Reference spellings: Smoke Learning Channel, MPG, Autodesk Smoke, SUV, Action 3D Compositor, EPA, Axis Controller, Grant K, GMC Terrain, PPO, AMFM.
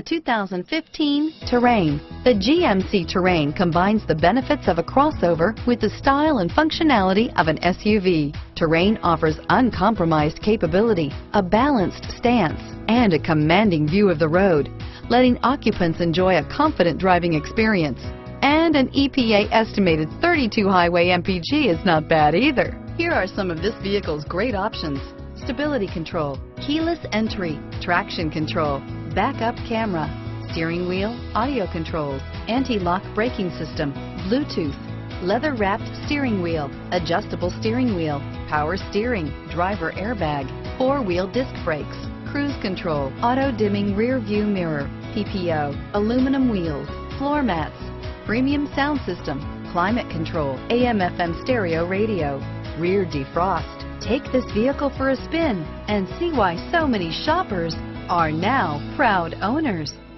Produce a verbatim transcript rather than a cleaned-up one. The two thousand fifteen Terrain. The G M C Terrain combines the benefits of a crossover with the style and functionality of an S U V. Terrain offers uncompromised capability, a balanced stance, and a commanding view of the road, letting occupants enjoy a confident driving experience. And an E P A estimated thirty-two highway M P G is not bad either. Here are some of this vehicle's great options: stability control, keyless entry, traction control, backup camera, steering wheel audio controls, anti-lock braking system, Bluetooth, leather-wrapped steering wheel, adjustable steering wheel, power steering, driver airbag, four-wheel disc brakes, cruise control, auto-dimming rear-view mirror, P P O, aluminum wheels, floor mats, premium sound system, climate control, A M F M stereo radio, rear defrost. Take this vehicle for a spin and see why so many shoppers are now proud owners.